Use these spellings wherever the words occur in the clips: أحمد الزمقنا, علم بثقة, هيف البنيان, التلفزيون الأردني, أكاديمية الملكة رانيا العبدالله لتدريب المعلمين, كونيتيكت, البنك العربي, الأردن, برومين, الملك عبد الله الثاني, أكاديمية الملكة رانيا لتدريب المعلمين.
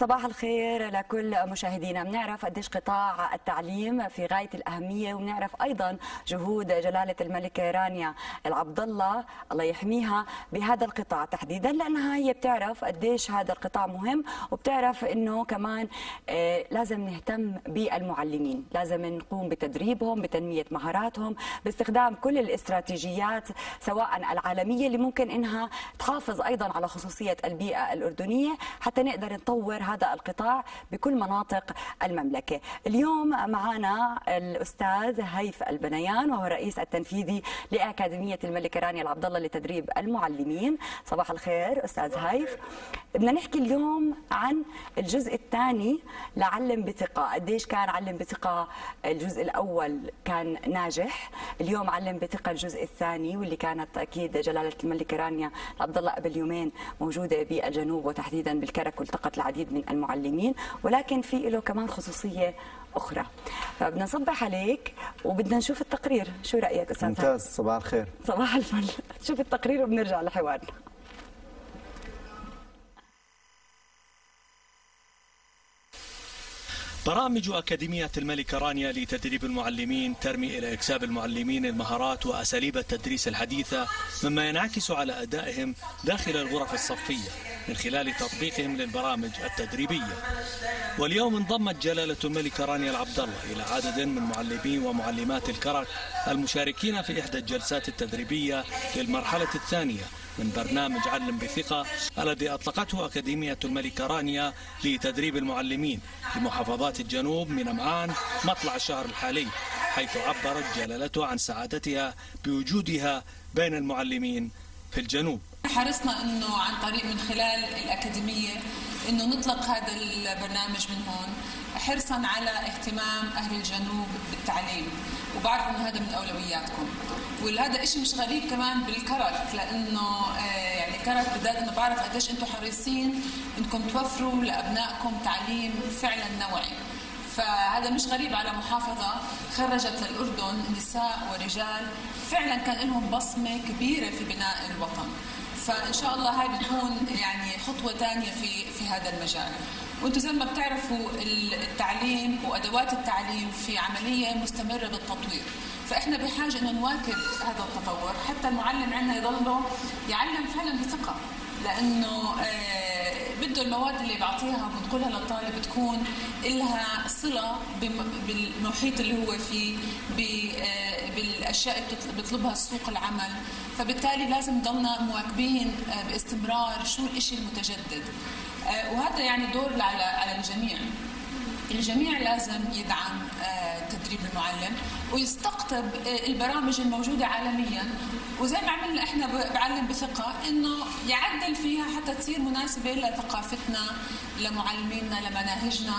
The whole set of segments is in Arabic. صباح الخير لكل مشاهدينا. بنعرف قديش قطاع التعليم في غاية الأهمية، وبنعرف أيضا جهود جلالة الملك رانيا العبدالله الله يحميها بهذا القطاع تحديدا، لأنها هي بتعرف قديش هذا القطاع مهم، وبتعرف أنه كمان لازم نهتم بالمعلمين، لازم نقوم بتدريبهم، بتنمية مهاراتهم، باستخدام كل الاستراتيجيات سواء العالمية اللي ممكن أنها تحافظ أيضا على خصوصية البيئة الأردنية حتى نقدر نطور هذا القطاع بكل مناطق المملكة. اليوم معنا الأستاذ هيف البنيان، وهو الرئيس التنفيذي لأكاديمية الملكة رانيا العبدالله لتدريب المعلمين. صباح الخير أستاذ هيف. بدنا نحكي اليوم عن الجزء الثاني لعلم بثقة. قديش كان علم بثقة الجزء الأول كان ناجح، اليوم علم بثقة الجزء الثاني، واللي كانت أكيد جلالة الملكة رانيا العبدالله قبل يومين موجودة بالجنوب وتحديدا بالكرك، والتقت العديد من المعلمين، ولكن في له كمان خصوصية أخرى. فبدنا نصبح عليك وبدنا نشوف التقرير، شو رأيك أستاذ؟ ممتاز، صباح الخير. صباح الفل. نشوف التقرير وبنرجع لحوارنا. برامج أكاديمية الملكة رانيا لتدريب المعلمين ترمي إلى إكساب المعلمين المهارات وأساليب التدريس الحديثة، مما ينعكس على أدائهم داخل الغرف الصفية من خلال تطبيقهم للبرامج التدريبية. واليوم انضمت جلالة الملكة رانيا العبدالله إلى عدد من معلمي ومعلمات الكرك المشاركين في إحدى الجلسات التدريبية للمرحلة الثانية من برنامج علم بثقة الذي أطلقته أكاديمية الملكة رانيا لتدريب المعلمين في محافظات الجنوب من أمعان مطلع الشهر الحالي، حيث عبرت جلالته عن سعادتها بوجودها بين المعلمين في الجنوب. حرصنا أنه عن طريق من خلال الأكاديمية أنه نطلق هذا البرنامج من هون، حرصا على اهتمام أهل الجنوب بالتعليم، وبعرف أنه هذا من أولوياتكم، وهذا إشي مش غريب كمان بالكرك، لأنه يعني الكرك بالذات أنه بعرف قديش أنتم حريصين أنكم توفروا لأبنائكم تعليم فعلا نوعي، فهذا مش غريب على محافظة خرجت للأردن نساء ورجال فعلا كان لهم بصمة كبيرة في بناء الوطن. فإن شاء الله هاي بتكون يعني خطوة ثانية في هذا المجال. وانتم زي ما بتعرفوا التعليم وأدوات التعليم في عملية مستمرة بالتطوير، فإحنا بحاجة إنه نواكب هذا التطور حتى المعلم عندنا يضله يعلم فعلا بثقة، لأنه بده المواد اللي بعطيها وبنقولها للطالب تكون إلها صلة بالمحيط اللي هو فيه، بالأشياء اللي بيطلبها سوق العمل، فبالتالي لازم نضلنا مواكبين باستمرار شو الإشي المتجدد، وهذا يعني دور على الجميع. الجميع لازم يدعم تدريب المعلم ويستقطب البرامج الموجودة عالميا، وزي ما عملنا احنا بعلم بثقة انه يعدل فيها حتى تصير مناسبة لثقافتنا، لمعلمينا، لمناهجنا.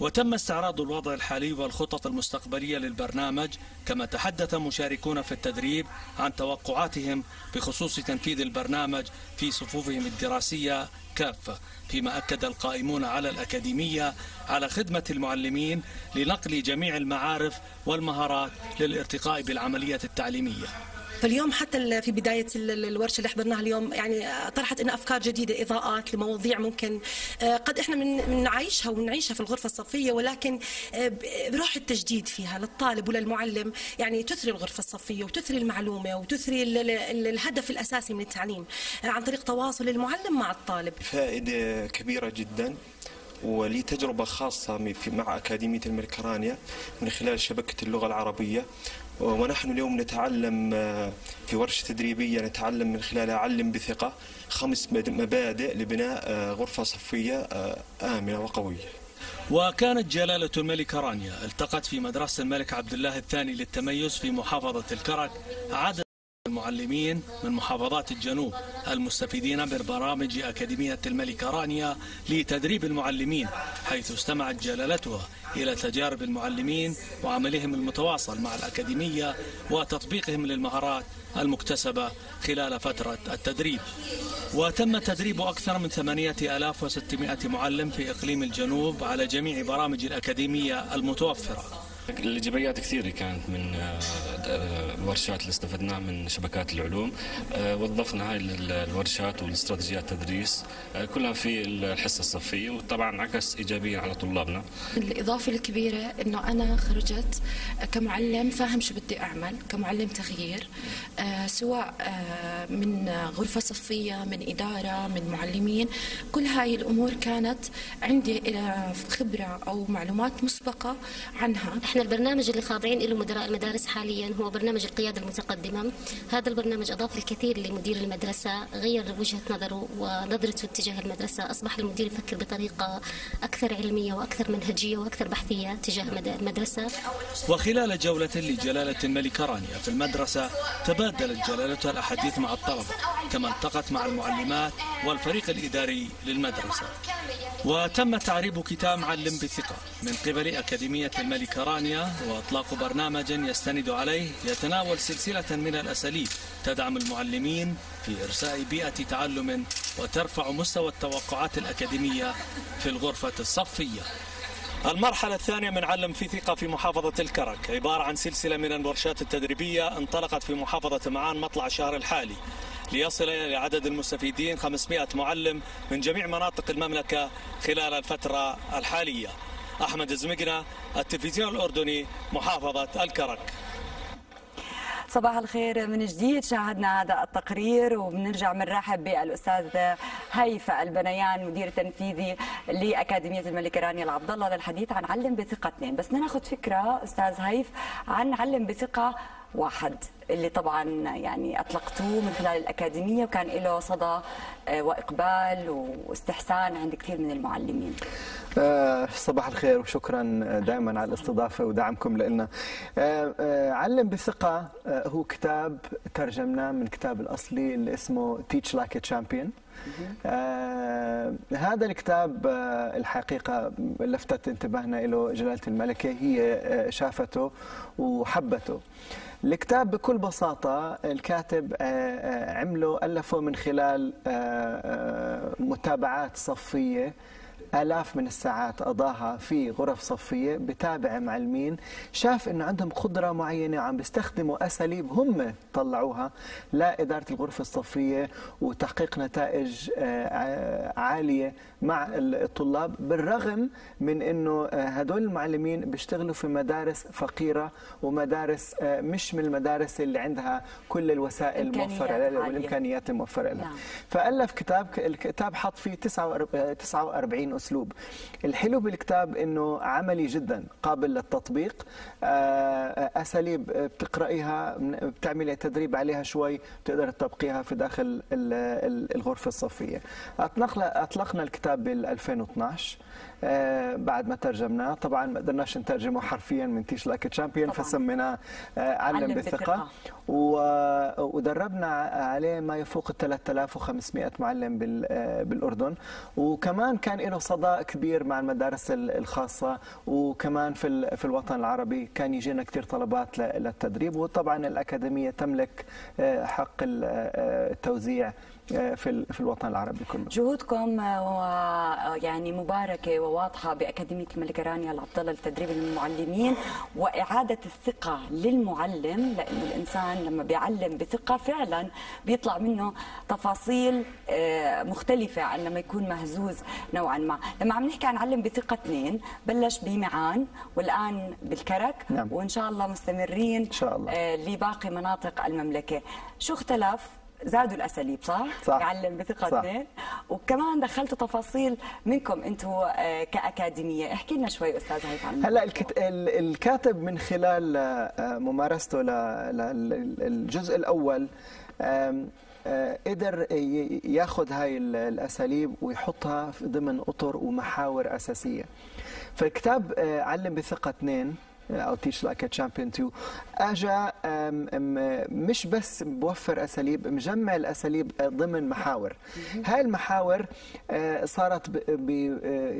وتم استعراض الوضع الحالي والخطط المستقبلية للبرنامج، كما تحدث مشاركون في التدريب عن توقعاتهم بخصوص تنفيذ البرنامج في صفوفهم الدراسية كافة، فيما أكد القائمون على الأكاديمية على خدمة المعلمين لنقل جميع المعارف والمهارات للارتقاء بالعملية التعليمية. فاليوم حتى في بداية الورشة اللي حضرناها اليوم يعني طرحت لنا أفكار جديدة، إضاءات لمواضيع ممكن قد إحنا بنعيشها ونعيشها في الغرفة الصفية، ولكن بروح التجديد فيها للطالب وللمعلم، يعني تثري الغرفة الصفية وتثري المعلومة وتثري الهدف الأساسي من التعليم عن طريق تواصل المعلم مع الطالب. فائدة كبيرة جدا، ولي تجربة خاصة مع أكاديمية الملكة رانيا من خلال شبكة اللغة العربية، ونحن اليوم نتعلم في ورشة تدريبية نتعلم من خلالها علم بثقة 5 مبادئ لبناء غرفة صفية آمنة وقوية. وكانت جلالة الملكة رانيا التقت في مدرسة الملك عبد الله الثاني للتميز في محافظة الكرك عدد المعلمين من محافظات الجنوب المستفيدين ببرامج أكاديمية الملكة رانيا لتدريب المعلمين، حيث استمعت جلالتها إلى تجارب المعلمين وعملهم المتواصل مع الأكاديمية وتطبيقهم للمهارات المكتسبة خلال فترة التدريب. وتم تدريب أكثر من 8600 معلم في إقليم الجنوب على جميع برامج الأكاديمية المتوفرة، الإيجابيات كثيرة كانت من الورشات اللي استفدناها من شبكات العلوم. وظفنا هاي الورشات والاستراتيجيات التدريس كلها في الحصة الصفية، وطبعا عكس إيجابيا على طلابنا. الإضافة الكبيرة إنه أنا خرجت كمعلم فاهم شو بدي أعمل، كمعلم تغيير، سواء من غرفة صفية، من إدارة، من معلمين، كل هاي الأمور كانت عندي خبرة أو معلومات مسبقة عنها. احنا البرنامج اللي خاضعين له مدراء المدارس حاليا هو برنامج القيادة المتقدمة. هذا البرنامج أضاف الكثير لمدير المدرسة، غير وجهة نظره ونظرته تجاه المدرسة، أصبح المدير يفكر بطريقة أكثر علمية وأكثر منهجية وأكثر بحثية تجاه المدرسة. وخلال جولة لجلالة الملكة رانيا في المدرسة تبادلت جلالتها الأحاديث مع الطلبة، كما التقت مع المعلمات والفريق الإداري للمدرسة، وتم تعريب كتاب علم بثقة من قبل أكاديمية الملكة رانيا، وإطلاق برنامج يستند عليه يتناول سلسلة من الأساليب تدعم المعلمين في إرساء بيئة تعلم وترفع مستوى التوقعات الأكاديمية في الغرفة الصفية. المرحلة الثانية من علم في ثقة في محافظة الكرك عبارة عن سلسلة من الورشات التدريبية انطلقت في محافظة معان مطلع الشهر الحالي، ليصل إلى عدد المستفيدين 500 معلم من جميع مناطق المملكة خلال الفترة الحالية. أحمد الزمقنا، التلفزيون الأردني، محافظة الكرك. صباح الخير من جديد. شاهدنا هذا التقرير وبنرجع بنرحب بالأستاذ هيف البنيان، مدير تنفيذي لأكاديمية الملكة رانيا العبدالله، للحديث عن علم بثقة 2. بس بدنا ناخذ فكرة أستاذ هيف عن علم بثقة 1 اللي طبعا يعني أطلقتوه من خلال الأكاديمية، وكان له صدى وإقبال واستحسان عند كثير من المعلمين. صباح الخير وشكرا دائما على الاستضافة ودعمكم لنا. علم بثقة هو كتاب ترجمناه من كتاب الأصلي اللي اسمه teach like a champion. هذا الكتاب الحقيقة لفتت انتباهنا له جلالة الملكة، هي شافته وحبته. الكتاب بكل بساطة الكاتب عمله ألفه من خلال متابعات صفية، آلاف من الساعات أضاها في غرف صفية بتابع معلمين، شاف أنه عندهم قدرة معينة وعم بيستخدموا أساليب هم طلعوها لإدارة الغرفة الصفية وتحقيق نتائج عالية مع الطلاب، بالرغم من أنه هدول المعلمين بيشتغلوا في مدارس فقيرة ومدارس مش من المدارس اللي عندها كل الوسائل الموفرة لها والإمكانيات الموفرة لها. فألف كتاب، الكتاب حط فيه 49 أسلوب. الحلو بالكتاب أنه عملي جدا، قابل للتطبيق، أساليب بتقرأيها بتعملي تدريب عليها شوي بتقدر تطبقيها في داخل الغرفة الصفية. أطلقنا الكتاب بال 2012 بعد ما ترجمناه، طبعا ما قدرناش نترجمه حرفيا من تيش لايك تشامبيون، فسميناه علم بثقة، ودربنا عليه ما يفوق 3500 معلم بالأردن، وكمان كان له صدى كبير مع المدارس الخاصة، وكمان في الوطن العربي كان يجينا كثير طلبات للتدريب. وطبعا الأكاديمية تملك حق التوزيع في الوطن العربي كله. جهودكم يعني مباركة وواضحة بأكاديمية الملكة رانيا العبدالله لتدريب المعلمين وإعادة الثقة للمعلم، لأنه الإنسان لما بيعلم بثقة فعلا بيطلع منه تفاصيل مختلفة عن لما يكون مهزوز نوعا ما. لما عم نحكي عن علم بثقة 2 بلش بمعان والآن بالكرك. نعم. وإن شاء الله مستمرين إن شاء الله لباقي مناطق المملكة. شو اختلف؟ زادوا الاساليب صح؟ يعلم بثقة 2، وكمان دخلتوا تفاصيل منكم انتم كاكاديميه، احكي لنا شوي استاذ هيف عن هلا الكاتب من خلال ممارسته للجزء الاول قدر ياخذ هاي الاساليب ويحطها ضمن اطر ومحاور اساسيه. فالكتاب علم بثقة 2 أو تيش لايك تشامبيون 2 أجا مش بس بوفر أساليب، مجمع الأساليب ضمن محاور. هاي المحاور صارت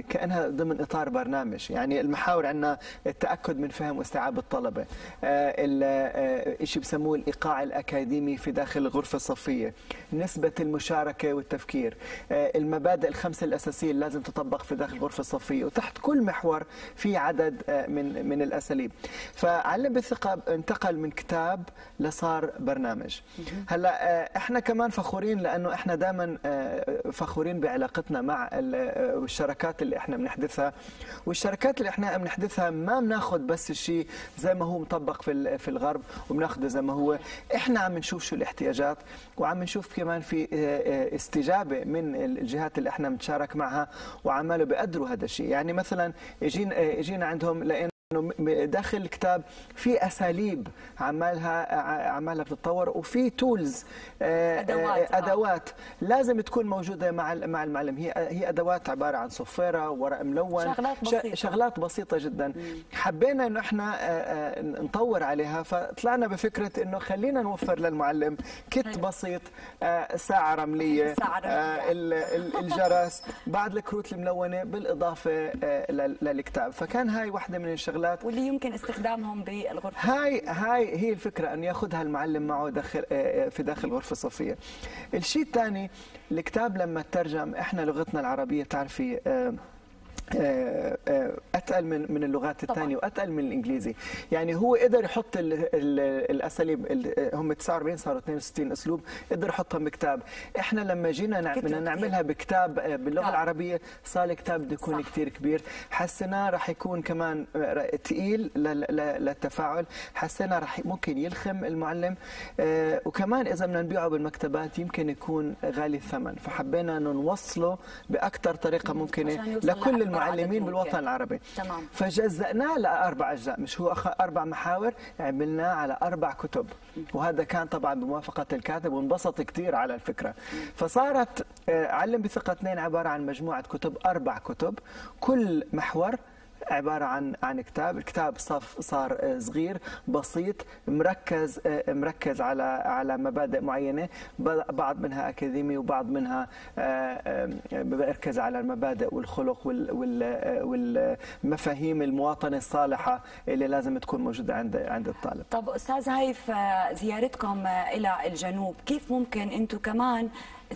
كأنها ضمن إطار برنامج. يعني المحاور عندنا التأكد من فهم واستيعاب الطلبة، الشيء بسموه الإيقاع الأكاديمي في داخل الغرفة الصفية، نسبة المشاركة والتفكير، المبادئ الخمسة الأساسية اللي لازم تطبق في داخل الغرفة الصفية، وتحت كل محور في عدد من الأساليب. التعليم. فعلم بالثقة انتقل من كتاب لصار برنامج. هلا احنا كمان فخورين لانه احنا دائما فخورين بعلاقتنا مع الشركات اللي احنا بنحدثها، والشركات اللي احنا بنحدثها ما بناخذ بس الشيء زي ما هو مطبق في الغرب وبناخذه زي ما هو، احنا عم نشوف شو الاحتياجات وعم نشوف كمان في استجابه من الجهات اللي احنا بنتشارك معها وعمالوا بيقدروا هذا الشيء. يعني مثلا اجينا عندهم لان داخل الكتاب في اساليب عمالها بتتطور، وفي تولز ادوات لازم تكون موجوده مع المعلم. هي ادوات عباره عن صفيره، ورق ملون، شغلات بسيطه جدا. حبينا انه احنا نطور عليها، فطلعنا بفكره انه خلينا نوفر للمعلم كت بسيط، ساعه رمليه، الجرس، بعض الكروت الملونه، بالاضافه للكتاب. فكان هاي واحده من الشغلات واللي يمكن استخدامهم بالغرفة. هاي هي الفكرة، أن يأخذها المعلم معه داخل غرفة صفية. الشيء الثاني، الكتاب لما ترجم، إحنا لغتنا العربية تعرفي أتقل من اللغات الثانية وأتقل من الإنجليزي. يعني هو قدر يحط الأساليب، هم 49 صاروا 62 أسلوب، قدر يحطهم بكتاب. إحنا لما جينا نعملها بكتاب باللغة العربية، صار الكتاب بده يكون كثير كبير. حسنا رح يكون كمان ثقيل للتفاعل، حسنا رح ممكن يلخم المعلم، وكمان إذا بدنا نبيعه بالمكتبات يمكن يكون غالي الثمن. فحبينا إنه نوصله بأكثر طريقة ممكنة لكل المعلمين بالوطن العربي. تمام. فجزأناه لأربع أجزاء، مش هو أربع محاور، عملناه على 4 كتب، وهذا كان طبعا بموافقة الكاتب وانبسط كثير على الفكرة. فصارت علم بثقة 2 عبارة عن مجموعة كتب، 4 كتب، كل محور عبارة عن كتاب. الكتاب صار صغير بسيط، مركز على مبادئ معينة، بعض منها أكاديمي وبعض منها بيركز على المبادئ والخلق والمفاهيم المواطنة الصالحة اللي لازم تكون موجودة عند الطالب. طب أستاذ هيف، زيارتكم إلى الجنوب كيف ممكن أنتم كمان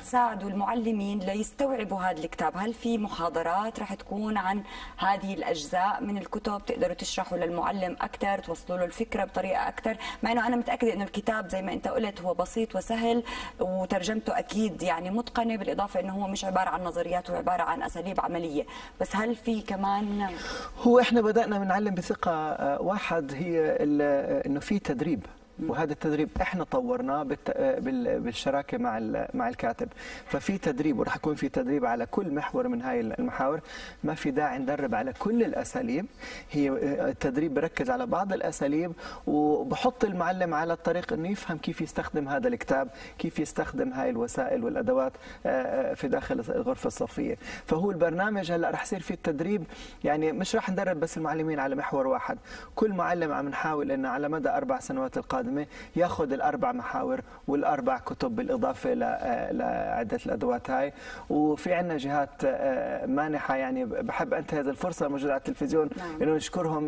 تساعدوا المعلمين ليستوعبوا هذا الكتاب؟ هل في محاضرات رح تكون عن هذه الأجزاء من الكتب تقدروا تشرحوا للمعلم أكثر، توصلوا له الفكرة بطريقة أكثر؟ مع أنه أنا متأكدة أنه الكتاب زي ما أنت قلت هو بسيط وسهل، وترجمته أكيد يعني متقنة، بالإضافة أنه هو مش عبارة عن نظريات، هو عبارة عن أساليب عملية. بس هل في كمان هو إحنا بدأنا من علم بثقة واحد، هي أنه في تدريب، وهذا التدريب احنا طورناه بالشراكه مع الكاتب. ففي تدريب، ورح يكون في تدريب على كل محور من هاي المحاور. ما في داعي ندرب على كل الاساليب، هي التدريب بركز على بعض الاساليب، وبحط المعلم على الطريق انه يفهم كيف يستخدم هذا الكتاب، كيف يستخدم هاي الوسائل والادوات في داخل الغرفه الصفيه. فهو البرنامج هلا رح يصير فيه التدريب، يعني مش رح ندرب بس المعلمين على محور واحد، كل معلم عم نحاول انه على مدى 4 سنوات القادمه ياخذ 4 محاور وال4 كتب، بالاضافه لعده الادوات هاي. وفي عندنا جهات مانحه، يعني بحب انت هذه الفرصه موجوده على التلفزيون انه نشكرهم،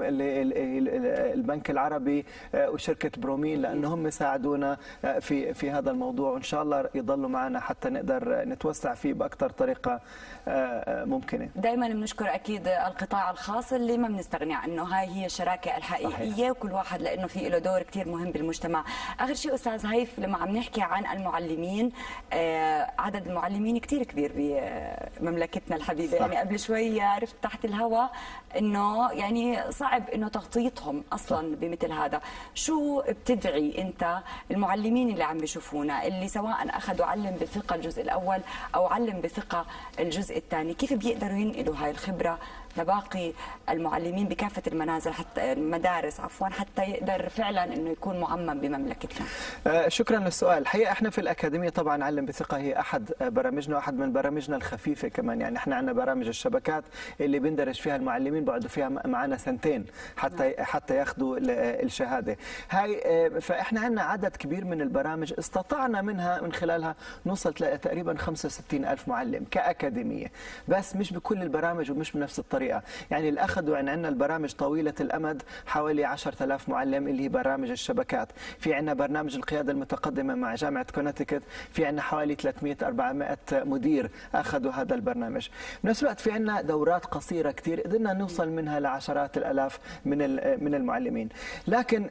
البنك العربي وشركه برومين، لانه هم ساعدونا في هذا الموضوع، وان شاء الله يضلوا معنا حتى نقدر نتوسع فيه باكثر طريقه ممكنه. دائما بنشكر اكيد القطاع الخاص اللي ما بنستغني عنه، هاي هي الشراكه الحقيقيه. صحيح. وكل واحد لانه في له دور كثير مهم بالمجتمع. آخر شيء أستاذ هيف، لما عم نحكي عن المعلمين، عدد المعلمين كتير كبير بمملكتنا الحبيبة. يعني قبل شوي عرفت تحت الهواء أنه يعني صعب أنه تغطيتهم أصلا بمثل هذا. شو بتدعي أنت المعلمين اللي عم بيشوفونا، اللي سواء أخذوا علم بثقة الجزء الأول أو علم بثقة الجزء الثاني، كيف بيقدروا ينقلوا هاي الخبرة لباقي المعلمين بكافة المنازل، حتى المدارس عفوا، حتى يقدر فعلا أنه يكون معمم بمملكتنا؟ شكرا للسؤال. الحقيقة احنا في الأكاديمية طبعا علم بثقة هي أحد برامجنا، وأحد من برامجنا الخفيفة كمان. يعني احنا عندنا برامج الشبكات اللي بندرج فيها المعلمين، بعدوا فيها معنا 2 سنين حتى ياخذوا الشهادة هاي. فاحنا عندنا عدد كبير من البرامج استطعنا منها من خلالها نوصل تقريبا 65,000 معلم كأكاديمية، بس مش بكل البرامج ومش بنفس الطريقة. يعني اللي أخذوا عندنا البرامج طويلة الأمد حوالي 10,000 معلم، اللي هي برامج الشبكات. الجامعات. في عندنا برنامج القيادة المتقدمة مع جامعة كونيتيكت، في عندنا حوالي 300-400 مدير أخذوا هذا البرنامج. بنفس الوقت في عندنا دورات قصيرة كثير قدرنا نوصل منها لعشرات الآلاف من المعلمين. لكن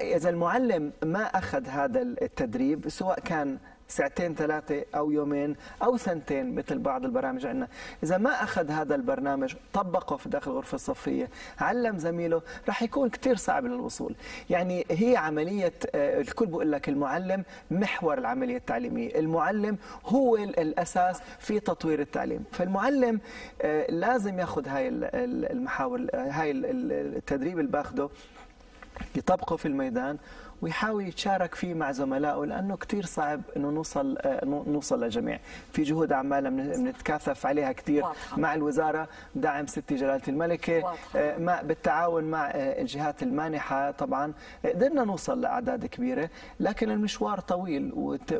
إذا المعلم ما أخذ هذا التدريب، سواء كان ساعتين ثلاثة أو يومين أو سنتين مثل بعض البرامج عندنا، إذا ما أخذ هذا البرنامج طبقه في داخل الغرفة الصفية، علم زميله، رح يكون كتير صعب للوصول. يعني هي عملية، الكل بقول لك المعلم محور العملية التعليمية، المعلم هو الأساس في تطوير التعليم. فالمعلم لازم يأخذ هاي المحاور، هاي التدريب اللي باخده يطبقه في الميدان ويحاول يتشارك فيه مع زملائه، لأنه كتير صعب أنه نوصل للجميع. في جهود عمالة بنتكاثف عليها كتير مع الوزارة، دعم ستي جلالة الملكة، بالتعاون مع الجهات المانحة طبعا قدرنا نوصل لأعداد كبيرة، لكن المشوار طويل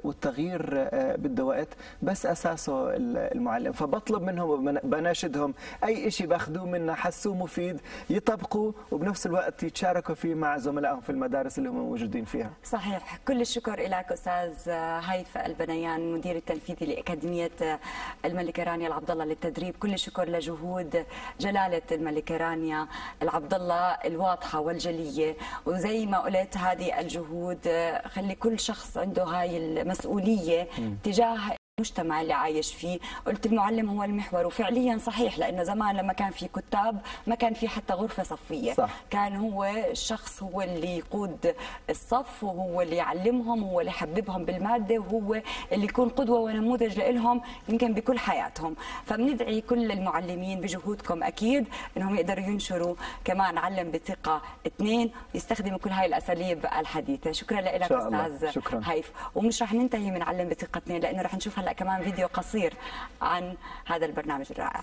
والتغيير بده وقت، بس أساسه المعلم. فبطلب منهم وبناشدهم أي شيء باخذوه منا حسوه مفيد يطبقوه، وبنفس الوقت يتشاركوا فيه مع زملائهم في المدارس اللي هم موجودين فيها. صحيح. كل الشكر لك أستاذ هيف البنيان، مدير التنفيذي لأكاديمية الملكة رانيا العبدالله للتدريب. كل الشكر لجهود جلالة الملكة رانيا العبدالله الواضحة والجلية، وزي ما قلت هذه الجهود خلي كل شخص عنده هاي المسؤولية تجاه المجتمع اللي عايش فيه. قلت المعلم هو المحور، وفعليا صحيح، لأنه زمان لما كان في كتاب ما كان في حتى غرفة صفية، صح. كان هو الشخص هو اللي يقود الصف، وهو اللي يعلمهم، وهو اللي يحببهم بالمادة، وهو اللي يكون قدوة ونموذج لهم يمكن بكل حياتهم. فبندعي كل المعلمين بجهودكم أكيد أنهم يقدروا ينشروا كمان علم بثقة 2، يستخدموا كل هاي الأساليب الحديثة. شكرا لك أستاذ هيف. ومش رح ننتهي من علم بثقة 2، لأنه رح نشوف هلا كمان فيديو قصير عن هذا البرنامج الرائع.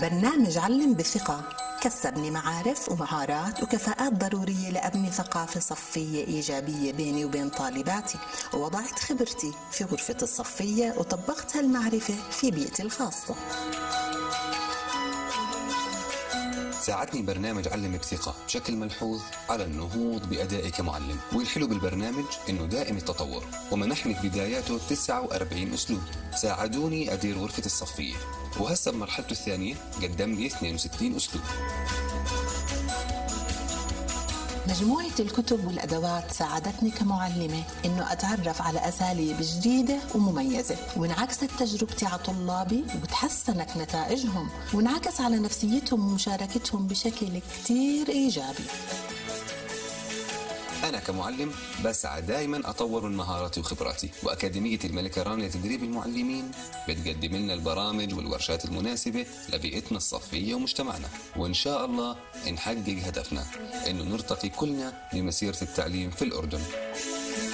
برنامج علم بثقة كسبني معارف ومهارات وكفاءات ضرورية لأبني ثقافة صفية إيجابية بيني وبين طالباتي، ووضعت خبرتي في غرفة الصفية وطبقت هالمعرفة في بيئتي الخاصة. ساعدني برنامج علم بثقة بشكل ملحوظ على النهوض بأدائي كمعلم، والحلو بالبرنامج أنه دائم التطور ومنحني في بداياته 49 أسلوب ساعدوني أدير غرفة الصفية، وهسه بمرحلته الثانية قدم لي 62 أسلوب. مجموعة الكتب والأدوات ساعدتني كمعلمة إنه أتعرف على أساليب جديدة ومميزة، وانعكست تجربتي على طلابي وتحسنت نتائجهم، وانعكس على نفسيتهم ومشاركتهم بشكل كتير إيجابي. أنا كمعلم بسعى دائما أطور من مهاراتي وخبراتي، وأكاديمية الملكة رانيا لتدريب المعلمين بتقدم لنا البرامج والورشات المناسبة لبيئتنا الصفية ومجتمعنا، وإن شاء الله نحقق هدفنا إنه نرتقي كلنا لمسيرة التعليم في الأردن.